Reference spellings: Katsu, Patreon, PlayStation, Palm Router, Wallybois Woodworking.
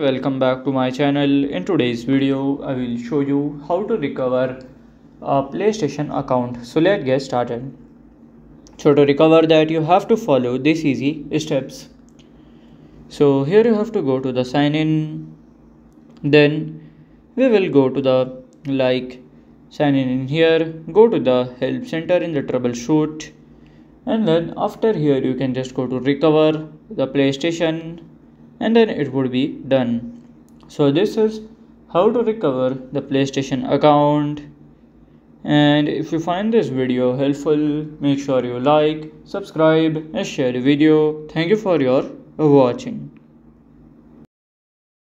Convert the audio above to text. Welcome back to my channel. In today's video I will show you how to recover a PlayStation account. So let's get started. So to recover that, you have to follow these easy steps. So here you have to go to the sign in, then we will go to the sign in here, go to the help center in the troubleshoot, and then after here you can just go to recover the PlayStation, and then it would be done. So this is how to recover the PlayStation account. And if you find this video helpful, make sure you like, subscribe and share the video. Thank you for your watching.